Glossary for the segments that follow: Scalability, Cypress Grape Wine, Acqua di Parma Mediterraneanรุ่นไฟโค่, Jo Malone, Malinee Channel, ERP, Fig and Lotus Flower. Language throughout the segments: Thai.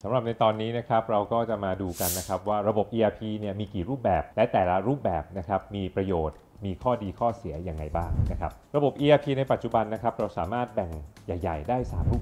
สำหรับในตอนนี้นะครับเราก็จะมาดูกันนะครับว่าระบบ ERP เนี่ยมีกี่รูปแบบและแต่ละรูปแบบนะครับมีประโยชน์มีข้อดีข้อเสียอย่างไรบ้างนะครับระบบ ERP ในปัจจุบันนะครับเราสามารถแบ่งใหญ่ๆได้3รู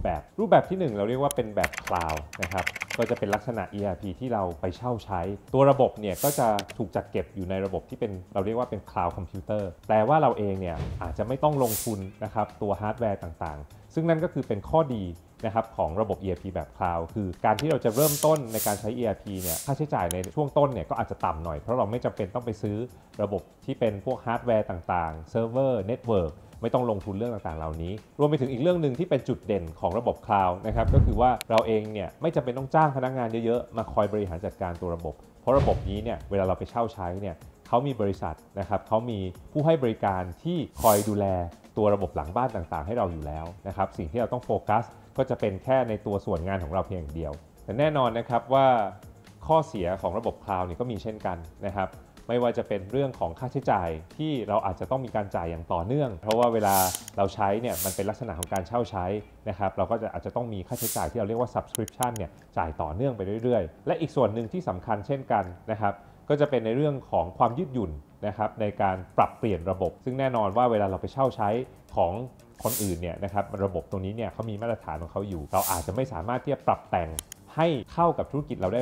ปแบบที่1เราเรียกว่าเป็นแบบคลาวด์นะครับก็จะเป็นลักษณะ ERP ที่เราไปเช่าใช้ตัวระบบเนี่ยก็จะถูกจัดเก็บอยู่ในระบบที่เป็นเราเรียกว่าเป็นคลาวด์คอมพิวเตอร์แต่ว่าเราเองเนี่ยอาจจะไม่ต้องลงทุนนะครับตัวฮาร์ดแวร์ต่างๆซึ่งนั่นก็คือเป็นข้อดีนะครับของระบบ ERP แบบคลาวด์คือการที่เราจะเริ่มต้นในการใช้ ERP เนี่ยค่าใช้จ่ายในช่วงต้นเนี่ยก็อาจจะต่ำหน่อยเพราะเราไม่จำเป็นต้องไปซื้อระบบที่เป็นพวกฮาร์ดแวร์ต่างๆเซิร์ฟเวอร์เน็ตเวิร์กไม่ต้องลงทุนเรื่องต่างๆเหล่านี้รวมไปถึงอีกเรื่องหนึ่งที่เป็นจุดเด่นของระบบคลาวด์นะครับก็คือว่าเราเองเนี่ยไม่จำเป็นต้องจ้างพนักงานเยอะๆมาคอยบริหารจัดการตัวระบบเพราะระบบนี้เนี่ยเวลาเราไปเช่าใช้เนี่ยเขามีบริษัทนะครับเขามีผู้ให้บริการที่คอยดูแลตัวระบบหลังบ้านต่างๆให้เราอยู่แล้วนะครับสิ่งที่เราต้องโฟกัสก็จะเป็นแค่ในตัวส่วนงานของเราเพียงอย่างเดียวแต่แน่นอนนะครับว่าข้อเสียของระบบคลาวด์เนี่ยก็มีเช่นกันนะครับไม่ว่าจะเป็นเรื่องของค่าใช้จ่ายที่เราอาจจะต้องมีการจ่ายอย่างต่อเนื่องเพราะว่าเวลาเราใช้เนี่ยมันเป็นลักษณะของการเช่าใช้นะครับเราก็จะอาจจะต้องมีค่าใช้จ่ายที่เราเรียกว่า subscription เนี่ยจ่ายต่อเนื่องไปเรื่อยๆและอีกส่วนหนึ่งที่สำคัญเช่นกันนะครับก็จะเป็นในเรื่องของความยืดหยุ่นนะครับในการปรับเปลี่ยนระบบซึ่งแน่นอนว่าเวลาเราไปเช่าใช้ของคนอื่นเนี่ยนะครับระบบตรงนี้เนี่ยเขามีมาตรฐานของเขาอยู่เราอาจจะไม่สามารถที่จะปรับแต่งให้เข้ากับธุรกิจเราได้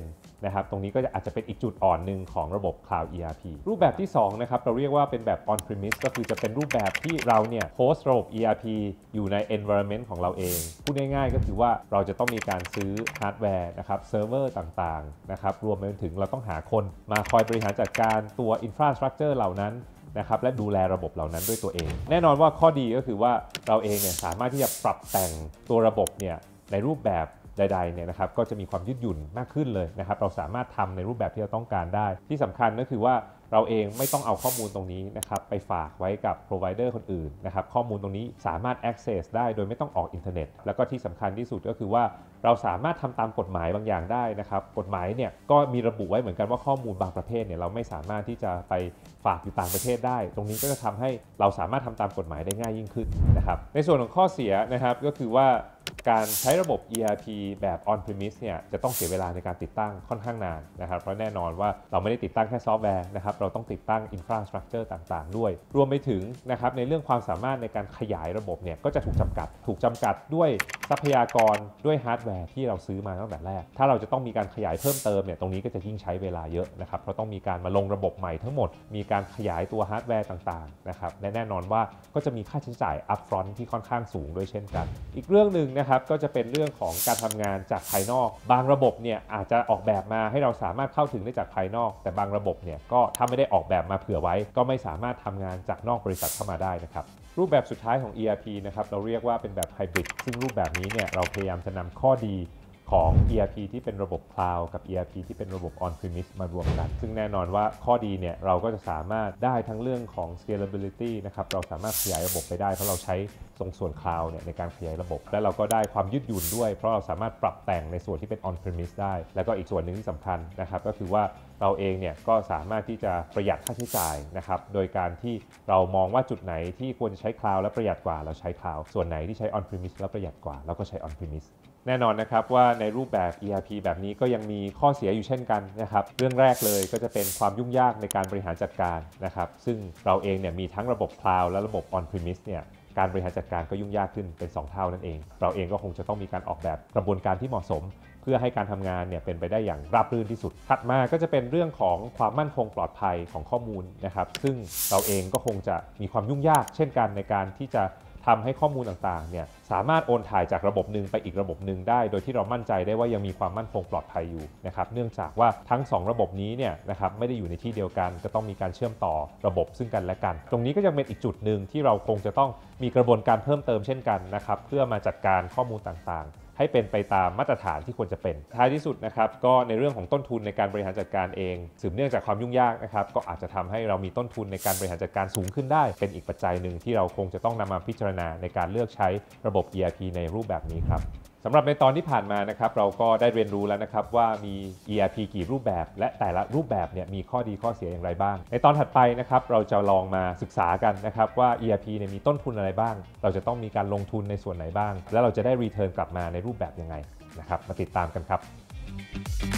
100% นะครับตรงนี้ก็อาจจะเป็นอีกจุดอ่อนหนึ่งของระบบ Cloud ERP รูปแบบที่2นะครับเราเรียกว่าเป็นแบบ on premise ก็คือจะเป็นรูปแบบที่เราเนี่ยโฮสต์ระบบ ERP อยู่ใน environment ของเราเองพูดง่ายๆก็คือว่าเราจะต้องมีการซื้อฮาร์ดแวร์นะครับเซิร์ฟเวอร์ต่างๆนะครับรวมไปถึงเราต้องหาคนมาคอยบริหารจัดการตัว infrastructure เหล่านั้นนะครับและดูแลระบบเหล่านั้นด้วยตัวเองแน่นอนว่าข้อดีก็คือว่าเราเองเนี่ยสามารถที่จะปรับแต่งตัวระบบเนี่ยในรูปแบบใดๆเนี่ยนะครับก็จะมีความยืดหยุ่นมากขึ้นเลยนะครับเราสามารถทำในรูปแบบที่เราต้องการได้ที่สำคัญก็คือว่าเราเองไม่ต้องเอาข้อมูลตรงนี้นะครับไปฝากไว้กับ provider คนอื่นนะครับข้อมูลตรงนี้สามารถ access ได้โดยไม่ต้องออกอินเทอร์เน็ตแล้วก็ที่สำคัญที่สุดก็คือว่าเราสามารถทำตามกฎหมายบางอย่างได้นะครับกฎหมายเนี่ยก็มีระบุไว้เหมือนกันว่าข้อมูลบางประเภทเนี่ยเราไม่สามารถที่จะไปฝากอยู่ต่างประเทศได้ตรงนี้ก็จะทำให้เราสามารถทำตามกฎหมายได้ง่ายยิ่งขึ้นนะครับในส่วนของข้อเสียนะครับก็คือว่าการใช้ระบบ ERP แบบ on premise เนี่ยจะต้องเสียเวลาในการติดตั้งค่อนข้างนานนะครับเพราะแน่นอนว่าเราไม่ได้ติดตั้งแค่ซอฟต์แวร์นะครับเราต้องติดตั้ง infrastructure ต่างๆด้วยรวมไปถึงนะครับในเรื่องความสามารถในการขยายระบบเนี่ยก็จะถูกจำกัดด้วยทรัพยากรด้วยฮาร์ดแวร์ที่เราซื้อมาตั้งแต่แรกถ้าเราจะต้องมีการขยายเพิ่มเติมเนี่ยตรงนี้ก็จะยิ่งใช้เวลาเยอะนะครับเพราะต้องมีการมาลงระบบใหม่ทั้งหมดมีการขยายตัวฮาร์ดแวร์ต่างๆนะครับและแน่นอนว่าก็จะมีค่าใช้จ่าย upfront ที่ค่อนข้างสูงด้วยเช่นกันอีกเรื่องนึงนะครับก็จะเป็นเรื่องของการทำงานจากภายนอกบางระบบเนี่ยอาจจะออกแบบมาให้เราสามารถเข้าถึงได้จากภายนอกแต่บางระบบเนี่ยก็ถ้าไม่ได้ออกแบบมาเผื่อไว้ก็ไม่สามารถทำงานจากนอกบริษัทเข้ามาได้นะครับรูปแบบสุดท้ายของ ERP นะครับเราเรียกว่าเป็นแบบไฮบริดซึ่งรูปแบบนี้เนี่ยเราพยายามจะนำข้อดีของ ERP ที่เป็นระบบ Cloud กับ ERP ที่เป็นระบบ On-Premise มารวมกันซึ่งแน่นอนว่าข้อดีเนี่ยเราก็จะสามารถได้ทั้งเรื่องของ Scalability นะครับเราสามารถขยายระบบไปได้เพราะเราใช้ตรงส่วน Cloud เนี่ยในการขยายระบบและเราก็ได้ความยืดหยุ่นด้วยเพราะเราสามารถปรับแต่งในส่วนที่เป็น On-Premise ได้แล้วก็อีกส่วนหนึ่งที่สำคัญนะครับก็คือว่าเราเองเนี่ยก็สามารถที่จะประหยัดค่าใช้จ่ายนะครับโดยการที่เรามองว่าจุดไหนที่ควรจะใช้ Cloud และประหยัดกว่าเราใช้ Cloud ส่วนไหนที่ใช้ On-Premise แล้วประหยัดกว่าเราก็ใช้ On-Premiseแน่นอนนะครับว่าในรูปแบบ ERP แบบนี้ก็ยังมีข้อเสียอยู่เช่นกันนะครับเรื่องแรกเลยก็จะเป็นความยุ่งยากในการบริหารจัดการนะครับซึ่งเราเองเนี่ยมีทั้งระบบ Cloud และระบบ On-Premise เนี่ยการบริหารจัดการก็ยุ่งยากขึ้นเป็น2เท่านั่นเองเราเองก็คงจะต้องมีการออกแบบกระบวนการที่เหมาะสมเพื่อให้การทำงานเนี่ยเป็นไปได้อย่างราบรื่นที่สุดถัดมาก็จะเป็นเรื่องของความมั่นคงปลอดภัยของข้อมูลนะครับซึ่งเราเองก็คงจะมีความยุ่งยากเช่นกันในการที่จะทำให้ข้อมูลต่างๆเนี่ยสามารถโอนถ่ายจากระบบหนึ่งไปอีกระบบหนึ่งได้โดยที่เรามั่นใจได้ว่ายังมีความมั่นคงปลอดภัยอยู่นะครับเนื่องจากว่าทั้ง2ระบบนี้เนี่ยนะครับไม่ได้อยู่ในที่เดียวกันก็ต้องมีการเชื่อมต่อระบบซึ่งกันและกันตรงนี้ก็ยังเป็นอีกจุดหนึ่งที่เราคงจะต้องมีกระบวนการเพิ่มเติมเช่นกันนะครับเพื่อมาจัดการข้อมูลต่างๆให้เป็นไปตามมาตรฐานที่ควรจะเป็นท้ายที่สุดนะครับก็ในเรื่องของต้นทุนในการบริหารจัดการเองสืบเนื่องจากความยุ่งยากนะครับก็อาจจะทำให้เรามีต้นทุนในการบริหารจัดการสูงขึ้นได้เป็นอีกปัจจัยหนึ่งที่เราคงจะต้องนำมาพิจารณาในการเลือกใช้ระบบ ERP ในรูปแบบนี้ครับสำหรับในตอนที่ผ่านมานะครับเราก็ได้เรียนรู้แล้วนะครับว่ามี ERP กี่รูปแบบและแต่ละรูปแบบเนี่ยมีข้อดีข้อเสียอย่างไรบ้างในตอนถัดไปนะครับเราจะลองมาศึกษากันนะครับว่า ERP เนี่ยมีต้นทุนอะไรบ้างเราจะต้องมีการลงทุนในส่วนไหนบ้างและเราจะได้รีเทิร์นกลับมาในรูปแบบยังไง นะครับมาติดตามกันครับ